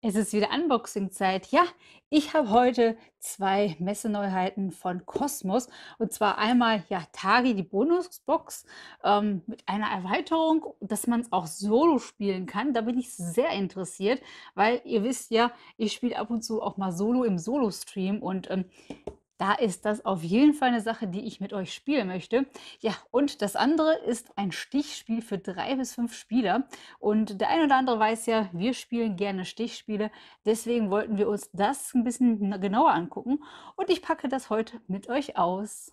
Es ist wieder Unboxing-Zeit. Ja, ich habe heute zwei Messeneuheiten von Kosmos. Und zwar einmal ja Targi, die Bonusbox mit einer Erweiterung, dass man es auch solo spielen kann. Da bin ich sehr interessiert, weil ihr wisst ja, ich spiele ab und zu auch mal solo im Solo-Stream. Und da ist das auf jeden Fall eine Sache, die ich mit euch spielen möchte. Ja, und das andere ist ein Stichspiel für 3 bis 5 Spieler. Und der eine oder andere weiß ja, wir spielen gerne Stichspiele. Deswegen wollten wir uns das ein bisschen genauer angucken. Und ich packe das heute mit euch aus.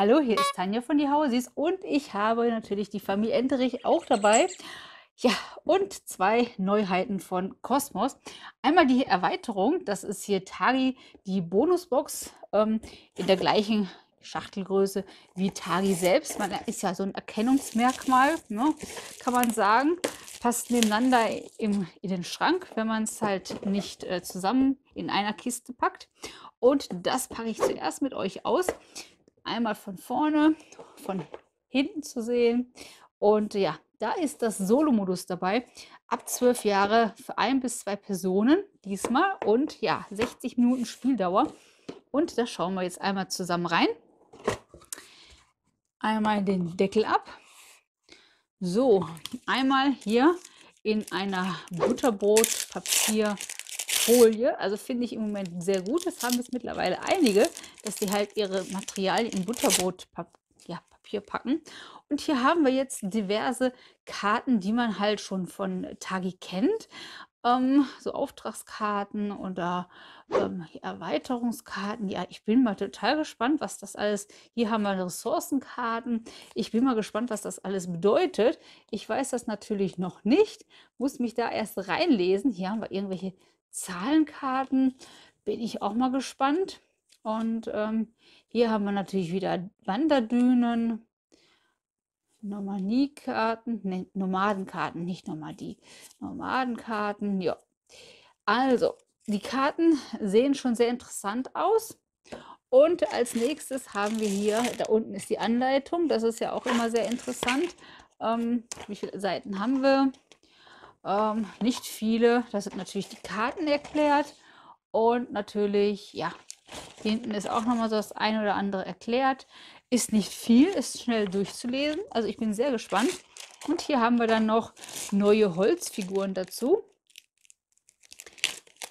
Hallo, hier ist Tanja von DieHausis und ich habe natürlich die Familie Enderich auch dabei. Ja, und zwei Neuheiten von Kosmos. Einmal die Erweiterung, das ist hier Targi, die Bonusbox in der gleichen Schachtelgröße wie Targi selbst. Man ist ja so ein Erkennungsmerkmal, ne, kann man sagen. Passt nebeneinander in den Schrank, wenn man es halt nicht zusammen in einer Kiste packt. Und das packe ich zuerst mit euch aus. Einmal von vorne, von hinten zu sehen. Und ja, da ist das Solo-Modus dabei. Ab 12 Jahre für 1 bis 2 Personen diesmal. Und ja, 60 Minuten Spieldauer. Und da schauen wir jetzt einmal zusammen rein. Einmal den Deckel ab. So, einmal hier in einer Butterbrotpapierfolie. Also finde ich im Moment sehr gut. Das haben jetzt mittlerweile einige, dass sie halt ihre Materialien in Butterbrotpapier packen. Und hier haben wir jetzt diverse Karten, die man halt schon von Targi kennt. So Auftragskarten oder Erweiterungskarten. Ja, ich bin mal total gespannt, was das alles... Hier haben wir Ressourcenkarten. Ich bin mal gespannt, was das alles bedeutet. Ich weiß das natürlich noch nicht. Muss mich da erst reinlesen. Hier haben wir irgendwelche Zahlenkarten. Bin ich auch mal gespannt. Und hier haben wir natürlich wieder Wanderdünen, Nomadie-Karten, ne, Nomadenkarten, nicht Nomadie, Nomadenkarten, ja. Also, die Karten sehen schon sehr interessant aus. Und als nächstes haben wir hier, da unten ist die Anleitung, das ist ja auch immer sehr interessant. Wie viele Seiten haben wir? Nicht viele, da sind natürlich die Karten erklärt und natürlich, ja, hinten ist auch nochmal so das eine oder andere erklärt. Ist nicht viel, ist schnell durchzulesen. Also ich bin sehr gespannt. Und hier haben wir dann noch neue Holzfiguren dazu.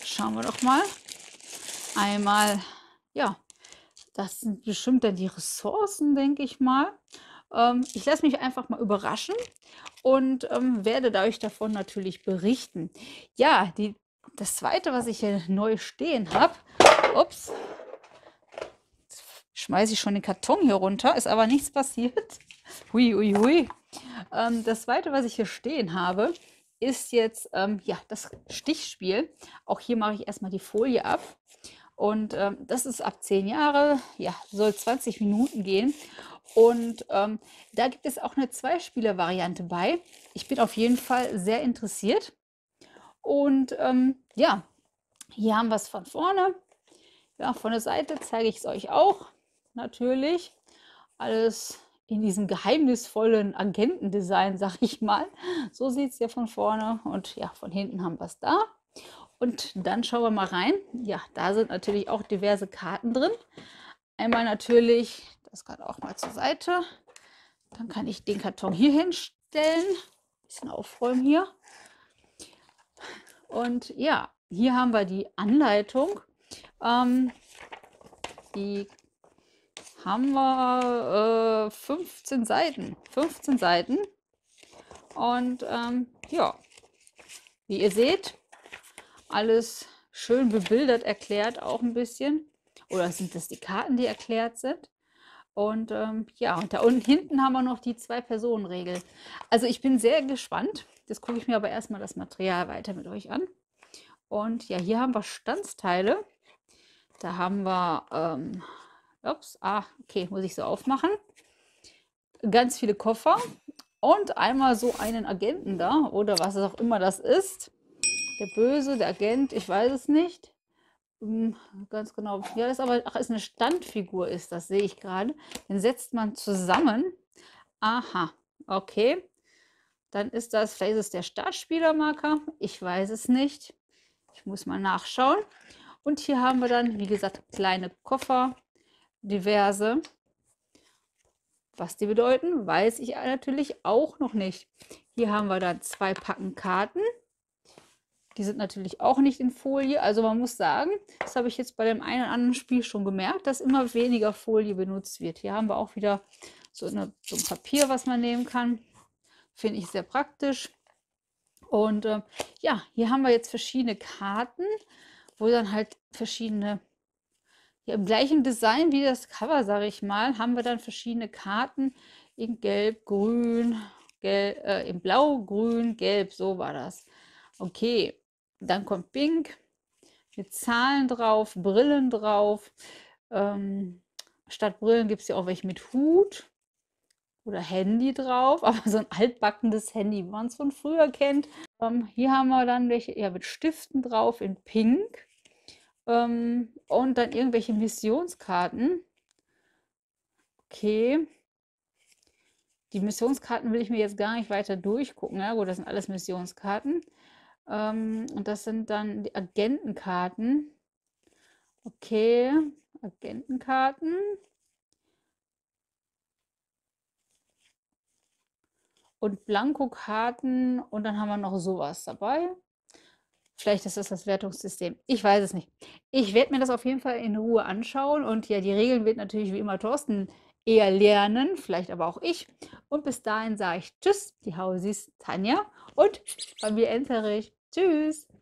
Schauen wir doch mal. Einmal, ja, das sind bestimmt dann die Ressourcen, denke ich mal. Ich lasse mich einfach mal überraschen und werde euch davon natürlich berichten. Ja, das zweite, was ich hier neu stehen habe, ups, schmeiße ich schon den Karton hier runter, ist aber nichts passiert. Hui, hui, hui. Das zweite, was ich hier stehen habe, ist jetzt ja, das Stichspiel. Auch hier mache ich erstmal die Folie ab. Und das ist ab 10 Jahre, ja, soll 20 Minuten gehen. Und da gibt es auch eine Zweispieler-Variante bei. Ich bin auf jeden Fall sehr interessiert. Und ja, hier haben wir es von vorne. Ja, von der Seite zeige ich es euch auch. Natürlich alles in diesem geheimnisvollen Agentendesign, sag ich mal. So sieht es ja von vorne und ja, von hinten haben wir es da. Und dann schauen wir mal rein. Ja, da sind natürlich auch diverse Karten drin. Einmal natürlich, das kann auch mal zur Seite. Dann kann ich den Karton hier hinstellen. Ein bisschen aufräumen hier. Und ja, hier haben wir die Anleitung. Die haben wir 15 Seiten. 15 Seiten. Und ja, wie ihr seht, alles schön bebildert erklärt, auch ein bisschen. Oder sind das die Karten, die erklärt sind? Und ja, und da unten hinten haben wir noch die 2-Personen-Regel. Also ich bin sehr gespannt. Jetzt gucke ich mir aber erstmal das Material weiter mit euch an. Und ja, hier haben wir Standsteile. Da haben wir, ups, okay, muss ich so aufmachen. Ganz viele Koffer und einmal so einen Agenten da oder was es auch immer das ist. Der Böse, der Agent, ich weiß es nicht. Ganz genau. Ja, das ist aber, ist eine Standfigur, ist das, sehe ich gerade. Den setzt man zusammen. Aha, okay. Dann ist das, vielleicht ist der Startspielermarker. Ich weiß es nicht. Ich muss mal nachschauen. Und hier haben wir dann, wie gesagt, kleine Koffer, diverse. Was die bedeuten, weiß ich natürlich auch noch nicht. Hier haben wir dann 2 Packen Karten. Die sind natürlich auch nicht in Folie. Also man muss sagen, das habe ich jetzt bei dem einen oder anderen Spiel schon gemerkt, dass immer weniger Folie benutzt wird. Hier haben wir auch wieder so ein Papier, was man nehmen kann. Finde ich sehr praktisch. Und ja, hier haben wir jetzt verschiedene Karten, wo dann halt verschiedene, ja, im gleichen Design wie das Cover, sage ich mal, haben wir dann verschiedene Karten in Gelb, Grün, in Blau, Grün, Gelb, so war das. Okay, dann kommt Pink, mit Zahlen drauf, Brillen drauf. Statt Brillen gibt es ja auch welche mit Hut oder Handy drauf, aber so ein altbackendes Handy, wie man es von früher kennt. Hier haben wir dann welche ja, mit Stiften drauf in Pink und dann irgendwelche Missionskarten. Okay. Die Missionskarten will ich mir jetzt gar nicht weiter durchgucken. Ja, gut, das sind alles Missionskarten. Und das sind dann die Agentenkarten. Okay, Agentenkarten. Und Blankokarten. Und dann haben wir noch sowas dabei. Vielleicht ist das das Wertungssystem. Ich weiß es nicht. Ich werde mir das auf jeden Fall in Ruhe anschauen. Und ja, die Regeln wird natürlich wie immer Thorsten eher lernen, vielleicht aber auch ich. Und bis dahin sage ich Tschüss, die Hausis, Tanja und Familie Enderich. Tschüss!